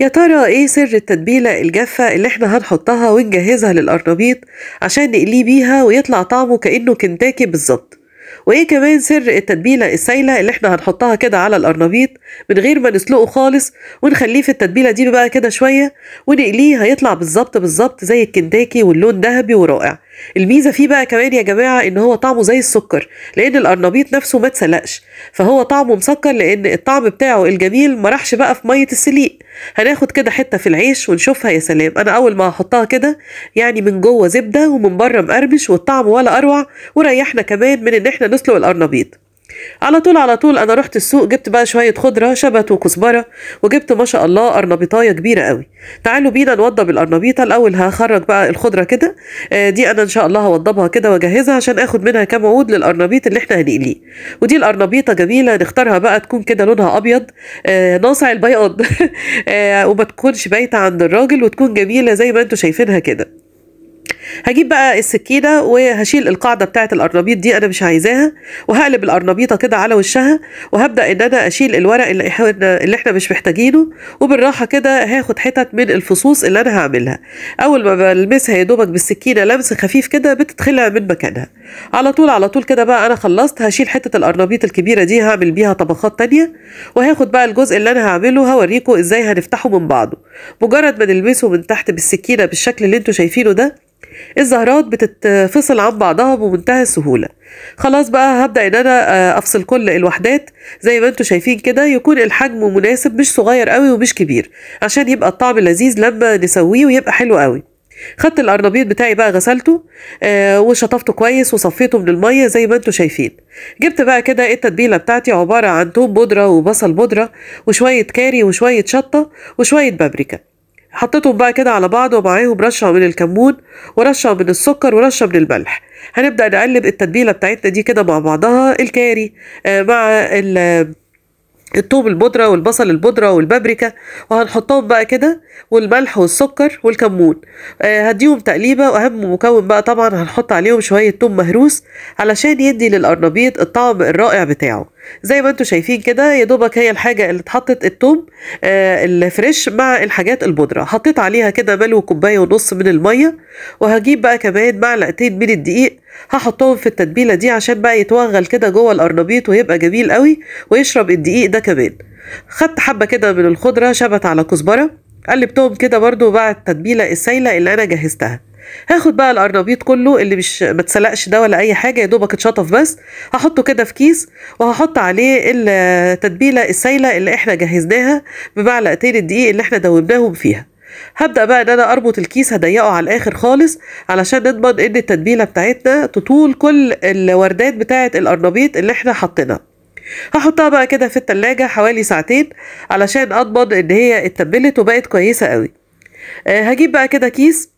يا ترى ايه سر التتبيلة الجافة اللي احنا هنحطها ونجهزها للقرنبيط عشان نقليه بيها ويطلع طعمه كأنه كنتاكي بالظبط؟ وايه كمان سر التتبيلة السايلة اللي احنا هنحطها كده على القرنبيط من غير ما نسلقه خالص ونخليه في التتبيلة دي بقى كده شوية ونقليه هيطلع بالظبط زي الكنتاكي واللون ذهبي ورائع. الميزة فيه بقى كمان يا جماعة ان هو طعمه زي السكر، لان القرنبيط نفسه ما اتسلقش، فهو طعمه مسكر لان الطعم بتاعه الجميل ما راحش بقى في مية السليق. هناخد كده حتة في العيش ونشوفها. يا سلام، انا اول ما هحطها كده يعني من جوه زبدة ومن بره مقرمش والطعم ولا اروع، وريحنا كمان من ان احنا نسلق القرنبيط. على طول انا رحت السوق، جبت بقى شويه خضره، شبت وكزبره، وجبت ما شاء الله قرنبيطايه كبيره قوي. تعالوا بينا نوضب القرنبيطه. الاول هخرج بقى الخضره كده، دي انا ان شاء الله هوضبها كده واجهزها عشان اخد منها كام عود للقرنبيط اللي احنا هنقليه. ودي القرنبيطه جميله، نختارها بقى تكون كده لونها ابيض ناصع البياض وما تكونش بايته عند الراجل، وتكون جميله زي ما انتم شايفينها كده. هجيب بقى السكينه وهشيل القاعده بتاعه القرنبيط دي، انا مش عايزاها، وهقلب القرنبيطه كده على وشها، وهبدا ان انا اشيل الورق اللي احنا مش محتاجينه، وبالراحه كده هاخد حتت من الفصوص اللي انا هعملها. اول ما بلمسها يا دوبك بالسكينه لمس خفيف كده بتتخلع من مكانها. على طول كده بقى انا خلصت. هشيل حته القرنبيط الكبيره دي هعمل بيها طبخات تانيه، وهاخد بقى الجزء اللي انا هعمله هوريكم ازاي هنفتحه من بعضه. مجرد ما نلمسه من تحت بالسكينه بالشكل اللي انتوا شايفينه ده، الزهرات بتتفصل عن بعضها بمنتهى السهولة. خلاص بقى هبدأ ان انا افصل كل الوحدات زي ما انتوا شايفين كده، يكون الحجم مناسب، مش صغير قوي ومش كبير، عشان يبقى الطعم لذيذ لما نسويه ويبقى حلو قوي. خدت القرنبيط بتاعي بقى غسلته وشطفته كويس وصفيته من الميه زي ما انتوا شايفين. جبت بقى كده التتبيله بتاعتي، عبارة عن توم بودرة وبصل بودرة وشوية كاري وشوية شطة وشوية بابريكا. حطيتهم بقى كده على بعض، ومعاهم رشه من الكمون ورشه من السكر ورشه من الملح. هنبدا نقلب التتبيله بتاعتنا دي كده مع بعضها، الكاري مع الثوم البودره والبصل البودره والبابريكا، وهنحطهم بقى كده، والملح والسكر والكمون. هديهم تقليبه، واهم مكون بقى طبعا هنحط عليهم شويه ثوم مهروس علشان يدي للقرنبيط الطعم الرائع بتاعه. زي ما انتوا شايفين كده يا دوبك هي الحاجه اللي اتحطت، الثوم الفريش مع الحاجات البودره. حطيت عليها كده ملو كوبايه ونص من الميه، وهجيب بقى كمان معلقتين من الدقيق هحطهم في التتبيله دي عشان بقى يتوغل كده جوه القرنبيط ويبقى جميل قوي ويشرب الدقيق ده كمان. خدت حبه كده من الخضره، شبت على كزبره، قلبتهم كده برضو مع التتبيله السايله اللي انا جهزتها. هاخد بقى القرنبيط كله اللي مش متسلقش ده ولا اي حاجه، يا دوبك اتشطف بس، هحطه كده في كيس، وهحط عليه التتبيله السايله اللي احنا جهزناها بمعلقتين الدقيق اللي احنا دوبناهم فيها. هبدا بقى ان انا اربط الكيس، هضيقه على الاخر خالص علشان نضمن ان التتبيله بتاعتنا تطول كل الوردات بتاعه القرنبيط اللي احنا حاطينها. هحطها بقى كده في التلاجة حوالي ساعتين علشان اضمن ان هي اتبلت وبقت كويسه قوي. هجيب بقى كده كيس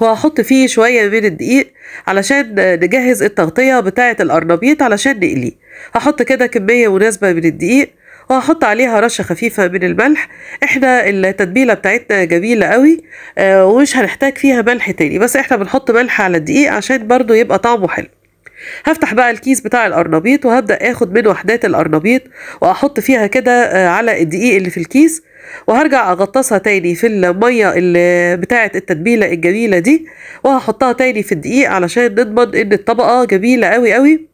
وهحط فيه شويه من الدقيق علشان نجهز التغطيه بتاعه القرنبيط علشان نقليه. هحط كده كميه مناسبه من الدقيق، وهحط عليها رشه خفيفه من الملح. احنا التتبيله بتاعتنا جميله قوي ومش هنحتاج فيها ملح تاني، بس احنا بنحط ملح على الدقيق عشان برضو يبقى طعمه حلو. هفتح بقى الكيس بتاع القرنبيط، وهبدا اخد من وحدات القرنبيط واحط فيها كده على الدقيق اللي في الكيس، وهرجع اغطسها تاني في الميه اللي بتاعه التتبيله الجميله دي، وهحطها تاني في الدقيق علشان نضمن ان الطبقه جميله قوي قوي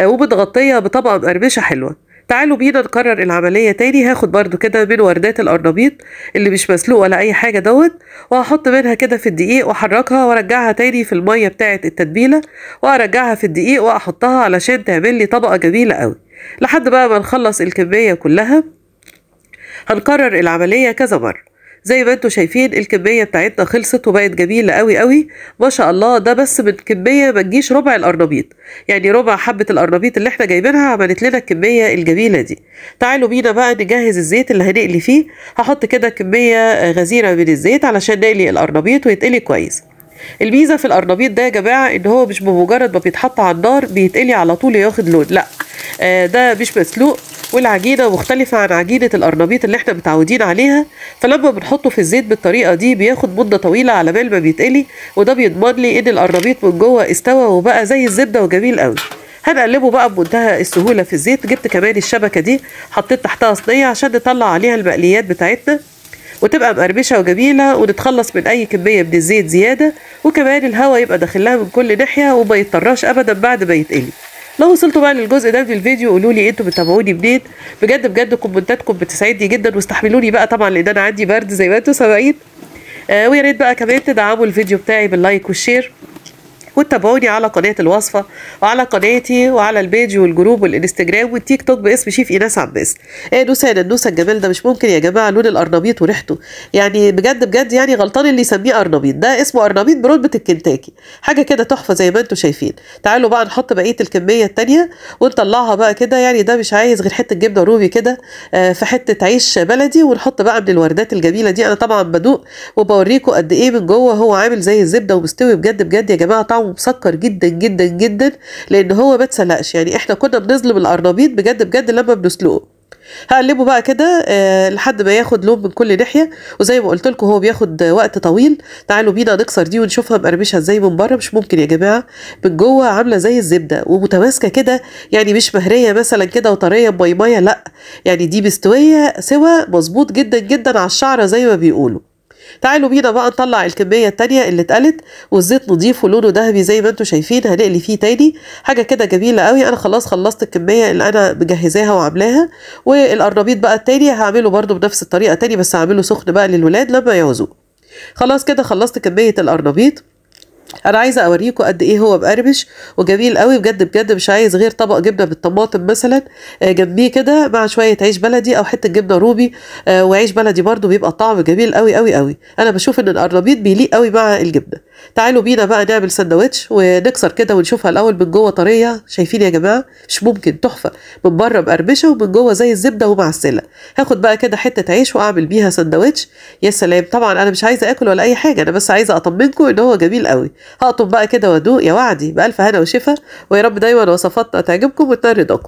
ومتغطيه بطبقه مقرمشه حلوه. تعالوا بينا نكرر العمليه تاني. هاخد برضو كده من وردات القرنبيط اللي مش مسلوق ولا اي حاجه وهحط منها كده في الدقيق واحركها، وارجعها تاني في الميه بتاعه التتبيله، وارجعها في الدقيق واحطها علشان تعمل لي طبقه جميله قوي. لحد بقى ما نخلص الكميه كلها هنكرر العمليه كذا مره. زي ما انتوا شايفين الكميه بتاعتنا خلصت وبقت جميله قوي قوي ما شاء الله. ده بس من كميه ما تجيش ربع القرنبيط، يعني ربع حبه القرنبيط اللي احنا جايبينها عملت لنا الكميه الجميله دي. تعالوا بينا بقى نجهز الزيت اللي هنقلي فيه. هحط كده كميه غزيره من الزيت علشان نقلي القرنبيط ويتقلي كويس. الميزه في القرنبيط ده يا جماعه ان هو مش بمجرد ما بيتحط على النار بيتقلي على طول ياخد لون، لا ده مش مسلوق، والعجينه مختلفه عن عجينه القرنبيط اللي احنا متعودين عليها، فلما بنحطه في الزيت بالطريقه دي بياخد مده طويله على بال ما بيتقلي، وده بيضمن لي ان القرنبيط من جوه استوى وبقى زي الزبده وجميل قوي. هنقلبه بقى بمنتهى السهوله في الزيت. جبت كمان الشبكه دي حطيت تحتها صينيه عشان نطلع عليها المقليات بتاعتنا، وتبقى مقرمشه وجميله، ونتخلص من اي كميه من الزيت زياده، وكمان الهواء يبقى داخلها من كل ناحيه وما يضطرش ابدا بعد ما يتقلي. لو وصلتوا بقى للجزء ده من الفيديو قولوا لي انتوا بتتابعوني منين، بجد بجد كومنتاتكم بتسعدني جدا، واستحملوني بقى طبعا لان انا عندي برد زي ما انتوا سامعين. ويا ريت بقى كمان تدعموا الفيديو بتاعي باللايك والشير، وتابعوني على قناه الوصفه وعلى قناتي وعلى البيج والجروب والانستجرام والتيك توك باسم شيف ايناس عباس. ايه نوسه ده، النوسه الجمال ده مش ممكن يا جماعه، لون القرنبيط وريحته يعني بجد بجد يعني غلطان اللي يسميه قرنبيط، ده اسمه قرنبيط برتبه الكنتاكي، حاجه كده تحفه زي ما انتم شايفين. تعالوا بقى نحط بقيه الكميه الثانيه ونطلعها بقى كده، يعني ده مش عايز غير حته جبنه رومي كده في حته عيش بلدي، ونحط بقى من الوردات الجميله دي. انا طبعا بدوق وبوريكم قد ايه من جوه هو عامل زي الزبده ومستوي بجد بجد يا جماعه، طعمه مسكر جدا جدا جدا لان هو ما اتسلقش، يعني احنا كنا بنظلم القرنبيط بجد بجد لما بنسلقه. هقلبه بقى كده لحد ما ياخد لون من كل ناحيه، وزي ما قلت لكم هو بياخد وقت طويل. تعالوا بينا نكسر دي ونشوفها مقرمشه ازاي من بره. مش ممكن يا جماعه، من جوه عامله زي الزبده ومتماسكه كده، يعني مش مهريه مثلا كده وطريه ميميه، لا يعني دي مستويه سوا مظبوط جدا جدا على الشعره زي ما بيقولوا. تعالوا بينا بقى نطلع الكميه التانيه اللي اتقلت، والزيت نضيف ولونه ذهبي زي ما انتم شايفين، هنقلي فيه تاني حاجه كده جميله قوي. انا خلاص خلصت الكميه اللي انا مجهزاها وعاملاها، والقرنبيط بقى التاني هعمله برده بنفس الطريقه تاني، بس هعمله سخن بقى للولاد لما يعوزوه. خلاص كده خلصت كميه القرنبيط. انا عايزه اوريكم قد ايه هو مقرمش وجميل قوي بجد بجد، مش عايز غير طبق جبنه بالطماطم مثلا جنبيه كده مع شويه عيش بلدي او حته جبنه روبي وعيش بلدي، برده بيبقى الطعم جميل قوي قوي قوي. انا بشوف ان القرنبيط بيليق قوي مع الجبنه. تعالوا بينا بقى نعمل سندوتش ونكسر كده ونشوفها الاول من جوه طريه. شايفين يا جماعه مش ممكن، تحفه من بره مقرمشه ومن جوه زي الزبده ومعسله. هاخد بقى كده حته عيش واعمل بيها سندوتش. يا سلام، طبعا انا مش عايزه اكل ولا اي حاجه، انا بس عايزه اطمنكم ان هو جميل قوي. هقطب بقى كده وادوق. يا وعدي بألف هنا وشفا، ويا رب دايما وصفاتنا تعجبكم وتنال رضاكم.